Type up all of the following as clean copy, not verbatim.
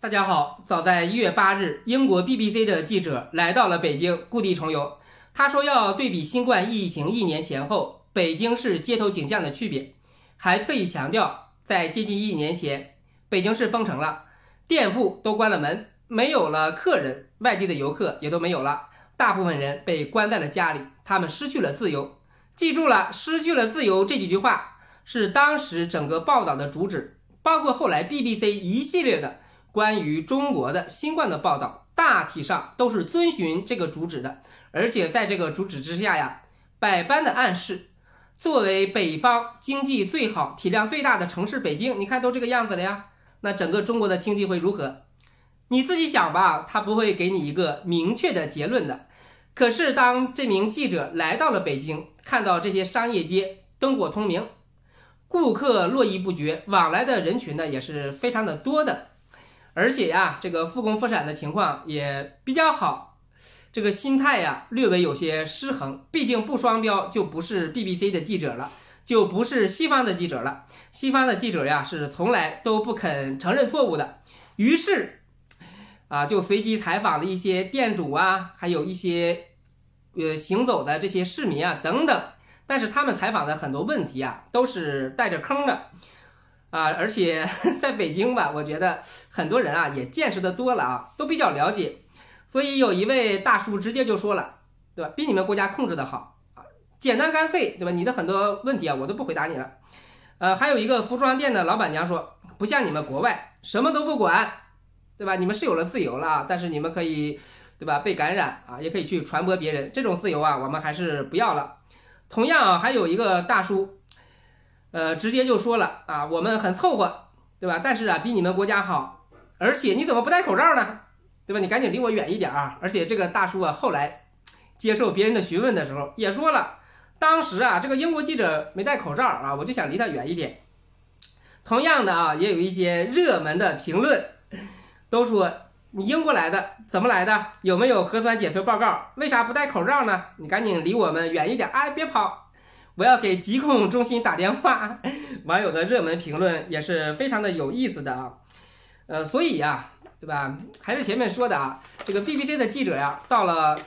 大家好，早在1月8日，英国 BBC 的记者来到了北京，故地重游。他说要对比新冠疫情一年前后北京市街头景象的区别，还特意强调，在接近一年前，北京市封城了，店铺都关了门，没有了客人，外地的游客也都没有了，大部分人被关在了家里，他们失去了自由。记住了，失去了自由这几句话是当时整个报道的主旨，包括后来 BBC 一系列的关于中国的新冠的报道，大体上都是遵循这个主旨的，而且在这个主旨之下呀，百般的暗示。作为北方经济最好、体量最大的城市北京，你看都这个样子了呀，那整个中国的经济会如何？你自己想吧，他不会给你一个明确的结论的。可是当这名记者来到了北京，看到这些商业街灯火通明，顾客络绎不绝，往来的人群呢也是非常的多的。而且呀，这个复工复产的情况也比较好，这个心态呀略微有些失衡，毕竟不双标就不是 BBC 的记者了，就不是西方的记者了。西方的记者呀是从来都不肯承认错误的，于是就随机采访了一些店主啊，还有一些行走的这些市民啊等等，但是他们采访的很多问题啊都是带着坑的。而且在北京吧，我觉得很多人啊也见识的多了啊，都比较了解，所以有一位大叔直接就说了，对吧？比你们国家控制的好，简单干脆，对吧？你的很多问题啊，我都不回答你了。还有一个服装店的老板娘说，不像你们国外什么都不管，对吧？你们是有了自由了，但是你们可以，对吧？被感染啊，也可以去传播别人，这种自由啊，我们还是不要了。同样啊，还有一个大叔。直接就说了啊，我们很凑合，对吧？但是啊，比你们国家好，而且你怎么不戴口罩呢？对吧？你赶紧离我远一点啊！而且这个大叔啊，后来接受别人的询问的时候也说了，当时啊，这个英国记者没戴口罩啊，我就想离他远一点。同样的啊，也有一些热门的评论，都说你英国来的，怎么来的？有没有核酸检测报告？为啥不戴口罩呢？你赶紧离我们远一点，哎，别跑！我要给疾控中心打电话。网友的热门评论也是非常的有意思的啊，所以啊，对吧？还是前面说的啊，这个 BBC 的记者呀，到了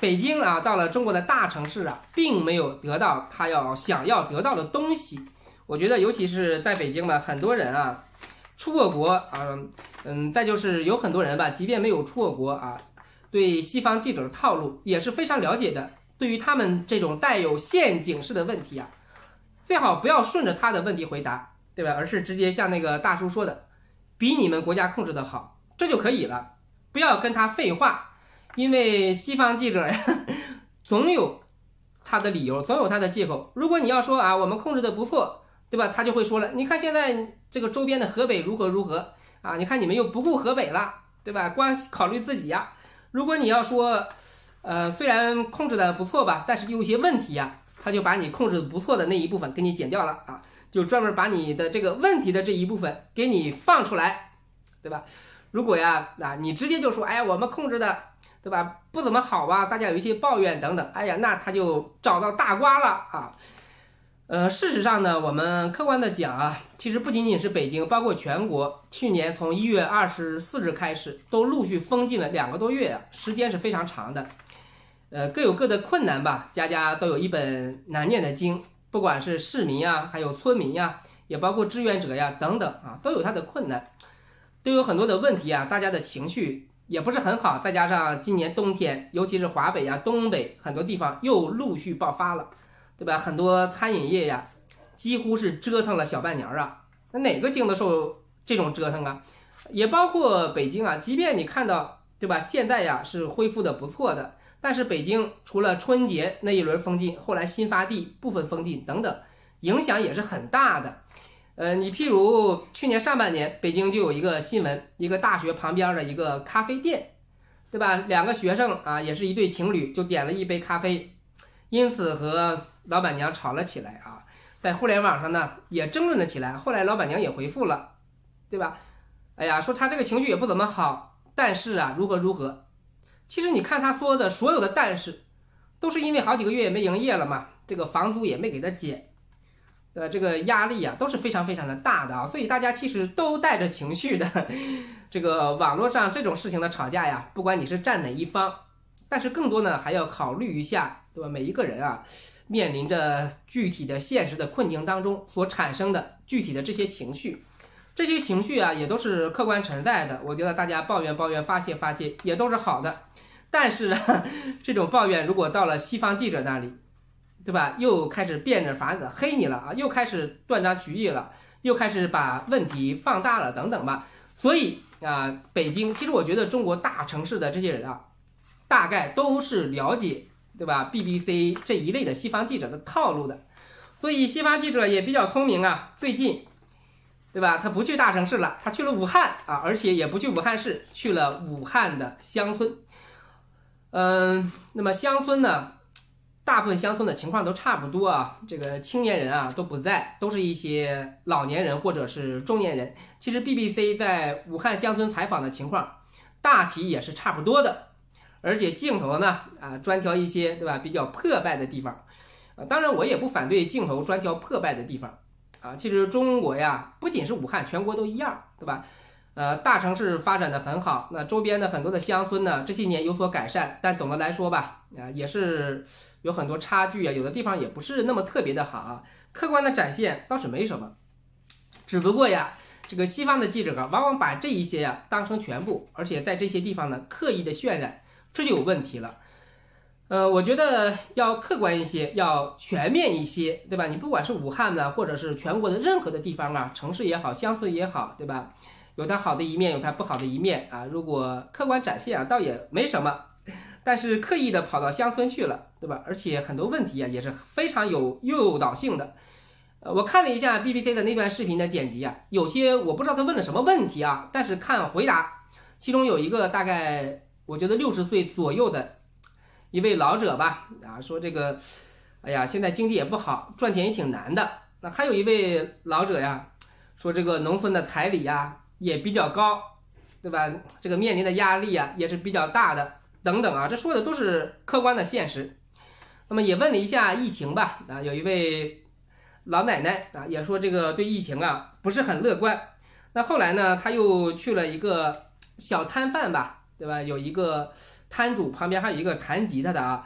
北京啊，到了中国的大城市啊，并没有得到他想要得到的东西。我觉得，尤其是在北京吧，很多人啊，出过国啊，再就是有很多人吧，即便没有出过国啊，对西方记者的套路也是非常了解的。对于他们这种带有陷阱式的问题啊，最好不要顺着他的问题回答，对吧？而是直接像那个大叔说的，比你们国家控制的好，这就可以了，不要跟他废话。因为西方记者总有他的理由，总有他的借口。如果你要说啊，我们控制的不错，对吧？他就会说了，你看现在这个周边的河北如何如何啊，你看你们又不顾河北了，对吧？光考虑自己啊。如果你要说虽然控制的不错吧，但是有一些问题呀，他就把你控制的不错的那一部分给你剪掉了啊，就专门把你的这个问题的这一部分给你放出来，对吧？如果呀，你直接就说，哎呀，我们控制的，对吧？不怎么好啊，大家有一些抱怨等等，哎呀，那他就找到大瓜了啊。事实上呢，我们客观的讲啊，其实不仅仅是北京，包括全国，去年从1月24日开始，都陆续封禁了2个多月啊，时间是非常长的。各有各的困难吧，家家都有一本难念的经，不管是市民啊，还有村民啊，也包括志愿者呀等等啊，都有他的困难，都有很多的问题啊，大家的情绪也不是很好，再加上今年冬天，尤其是华北啊、东北很多地方又陆续爆发了，对吧？很多餐饮业呀，几乎是折腾了小半年啊，那哪个经得受这种折腾啊？也包括北京啊，即便你看到，对吧？现在呀是恢复的不错的。但是北京除了春节那一轮封禁，后来新发地部分封禁等等，影响也是很大的。你譬如去年上半年，北京就有一个新闻，一个大学旁边的一个咖啡店，对吧？2个学生啊，也是一对情侣，就点了一杯咖啡，因此和老板娘吵了起来啊，在互联网上呢也争论了起来。后来老板娘也回复了，对吧？哎呀，说他这个情绪也不怎么好，但是啊，如何如何。其实你看他说的所有的但是，都是因为好几个月也没营业了嘛，这个房租也没给他减，这个压力啊都是非常非常的大的啊，所以大家其实都带着情绪的。这个网络上这种事情的吵架呀，不管你是站哪一方，但是更多呢还要考虑一下，对吧？每一个人啊，面临着具体的现实的困境当中所产生的具体的这些情绪，这些情绪啊也都是客观存在的。我觉得大家抱怨抱怨、发泄发泄也都是好的，但是啊，这种抱怨如果到了西方记者那里，对吧？又开始变着法子黑你了啊，又开始断章取义了，又开始把问题放大了等等吧。所以啊，北京其实我觉得中国大城市的这些人啊，大概都是了解，对吧 ？BBC 这一类的西方记者的套路的，所以西方记者也比较聪明啊。最近，对吧？他不去大城市了，他去了武汉啊，而且也不去武汉市，去了武汉的乡村。那么乡村呢，大部分乡村的情况都差不多啊。这个青年人啊都不在，都是一些老年人或者是中年人。其实 BBC 在武汉乡村采访的情况，大体也是差不多的。而且镜头呢，专挑一些对吧比较破败的地方，当然我也不反对镜头专挑破败的地方，其实中国呀不仅是武汉，全国都一样，对吧？大城市发展的很好，那周边的很多的乡村呢，这些年有所改善，但总的来说吧，也是有很多差距啊，有的地方也不是那么特别的好啊。客观的展现倒是没什么，只不过呀，这个西方的记者往往把这一些呀当成全部，而且在这些地方呢刻意的渲染。这就有问题了，我觉得要客观一些，要全面一些，对吧？你不管是武汉呢，或者是全国的任何的地方啊，城市也好，乡村也好，对吧？有它好的一面，有它不好的一面啊。如果客观展现啊，倒也没什么。但是刻意的跑到乡村去了，对吧？而且很多问题啊，也是非常有诱导性的。我看了一下 BBC 的那段视频的剪辑啊，有些我不知道他问了什么问题啊，但是看回答，其中有一个大概。我觉得60岁左右的一位老者吧，说这个，哎呀，现在经济也不好，赚钱也挺难的。那还有一位老者呀，说这个农村的彩礼呀也比较高，对吧？这个面临的压力啊也是比较大的，等等啊，这说的都是客观的现实。那么也问了一下疫情吧，有一位老奶奶也说这个对疫情啊不是很乐观。那后来呢，他又去了一个小摊贩吧。对吧？有一个摊主旁边还有一个弹吉他的啊，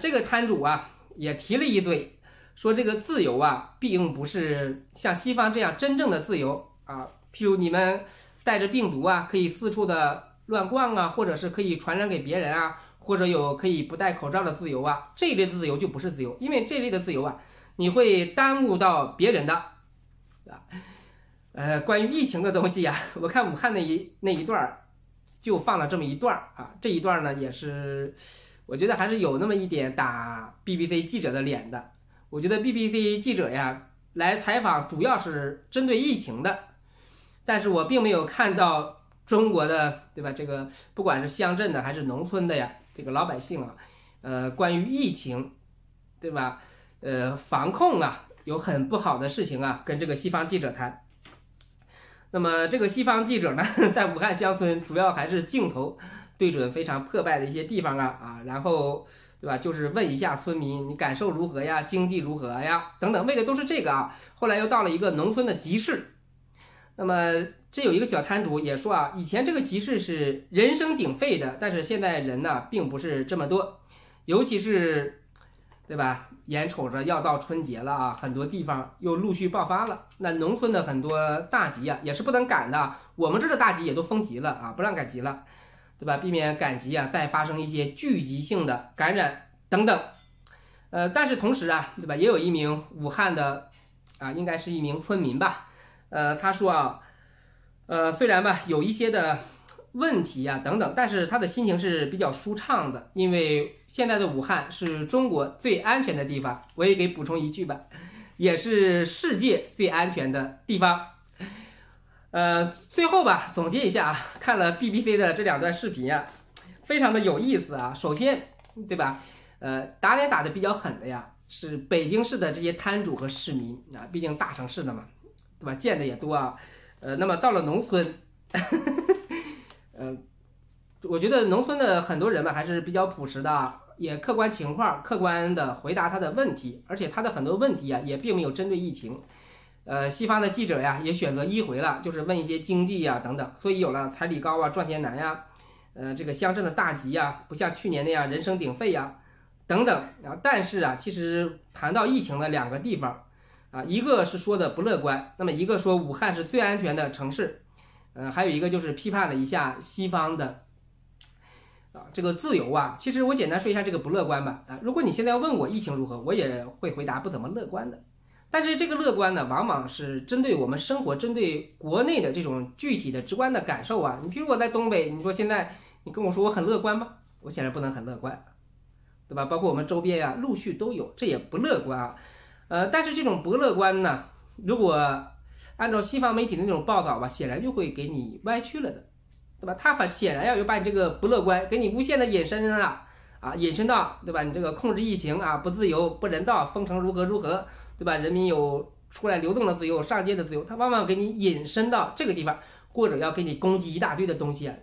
这个摊主啊也提了一嘴，说这个自由啊，并不是像西方这样真正的自由啊，譬如你们带着病毒啊，可以四处的乱逛啊，或者是可以传染给别人啊，或者有可以不戴口罩的自由啊，这一类的自由就不是自由，因为这类的自由啊，你会耽误到别人的啊。关于疫情的东西啊，我看武汉那一段。就放了这么一段啊，这一段呢也是，我觉得还是有那么一点打 BBC 记者的脸的。我觉得 BBC 记者呀来采访主要是针对疫情的，但是我并没有看到中国的，对吧？这个不管是乡镇的还是农村的呀，这个老百姓啊，关于疫情，对吧？防控啊，有很不好的事情啊，跟这个西方记者谈。那么这个西方记者呢，在武汉乡村主要还是镜头对准非常破败的一些地方啊，然后对吧，就是问一下村民你感受如何呀，经济如何呀等等，为的都是这个啊。后来又到了一个农村的集市，那么这有一个小摊主也说啊，以前这个集市是人声鼎沸的，但是现在人呢并不是这么多，尤其是对吧，眼瞅着要到春节了啊，很多地方又陆续爆发了。那农村的很多大集啊，也是不能赶的。我们这儿的大集也都封集了啊，不让赶集了，对吧？避免赶集啊，再发生一些聚集性的感染等等。但是同时啊，对吧？也有一名武汉的啊，应该是一名村民吧，他说啊，虽然吧有一些的问题啊等等，但是他的心情是比较舒畅的，因为。现在的武汉是中国最安全的地方，我也给补充一句吧，也是世界最安全的地方。最后吧，总结一下啊，看了 BBC 的这两段视频啊，非常的有意思啊。首先，对吧？打脸打的比较狠的呀，是北京市的这些摊主和市民啊，毕竟大城市的嘛，对吧？见的也多啊。那么到了农村，我觉得农村的很多人吧还是比较朴实的，也客观情况，客观的回答他的问题，而且他的很多问题呀、也并没有针对疫情。西方的记者呀也选择迂回了，就是问一些经济呀等等，所以有了彩礼高啊、赚钱难呀、这个乡镇的大集呀，不像去年那样人声鼎沸呀等等啊。但是啊，其实谈到疫情的两个地方啊，一个是说的不乐观，那么一个说武汉是最安全的城市，还有一个就是批判了一下西方的啊这个自由啊。其实我简单说一下这个不乐观吧啊，如果你现在要问我疫情如何，我也会回答不怎么乐观的。但是这个乐观呢，往往是针对我们生活、针对国内的这种具体的、直观的感受啊。你比如我在东北，你说现在你跟我说我很乐观吗？我显然不能很乐观，对吧？包括我们周边呀、陆续都有，这也不乐观啊。但是这种不乐观呢，如果按照西方媒体的那种报道吧，显然就会给你歪曲了的，对吧？它显然要把你这个不乐观给你无限的引申啊，引申到，对吧？你这个控制疫情啊，不自由、不人道，封城如何如何。对吧？人民有出来流动的自由、上街的自由，他往往给你引申到这个地方，或者要给你攻击一大堆的东西啊。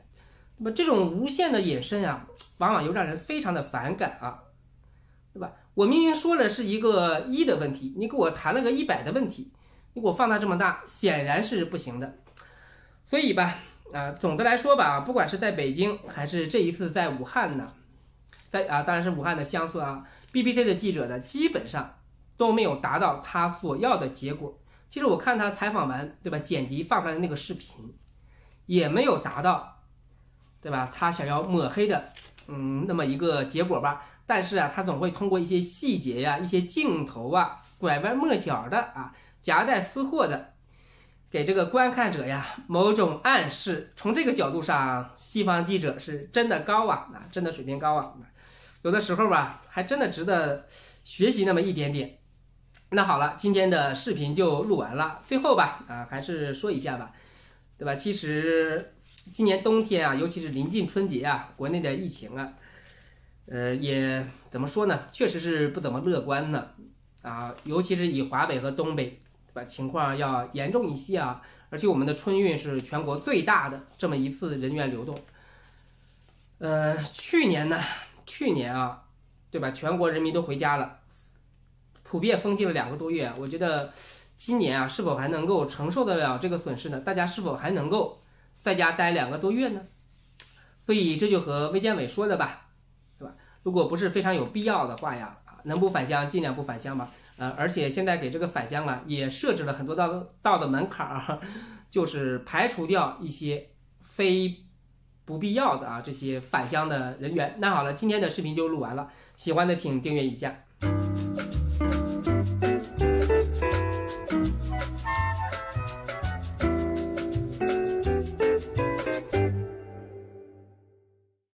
那么这种无限的引申啊，往往又让人非常的反感啊，对吧？我明明说了是一个1的问题，你给我谈了个100的问题，你给我放大这么大，显然是不行的。所以吧，总的来说吧，不管是在北京还是这一次在武汉呢，当然是武汉的乡村啊 ，BBC 的记者呢，基本上都没有达到他所要的结果。其实我看他采访完，对吧，剪辑放出来的那个视频，也没有达到，对吧，他想要抹黑的，那么一个结果吧。但是啊，他总会通过一些细节呀、一些镜头啊、拐弯抹角的啊、夹带私货的，给这个观看者呀某种暗示。从这个角度上，西方记者是真的高啊，真的水平高啊，有的时候吧，还真的值得学习那么一点点。那好了，今天的视频就录完了。最后吧，还是说一下吧，对吧？其实今年冬天啊，尤其是临近春节啊，国内的疫情啊，也怎么说呢？确实是不怎么乐观呢。啊，尤其是以华北和东北，对吧？情况要严重一些啊。而且我们的春运是全国最大的这么一次人员流动。去年啊，对吧？全国人民都回家了。普遍封禁了2个多月，我觉得今年啊，是否还能够承受得了这个损失呢？大家是否还能够在家待2个多月呢？所以这就和卫健委说的吧，对吧？如果不是非常有必要的话呀，能不返乡尽量不返乡吧。而且现在给这个返乡啊，也设置了很多道的门槛啊，就是排除掉一些非不必要的啊这些返乡的人员。那好了，今天的视频就录完了，喜欢的请订阅一下。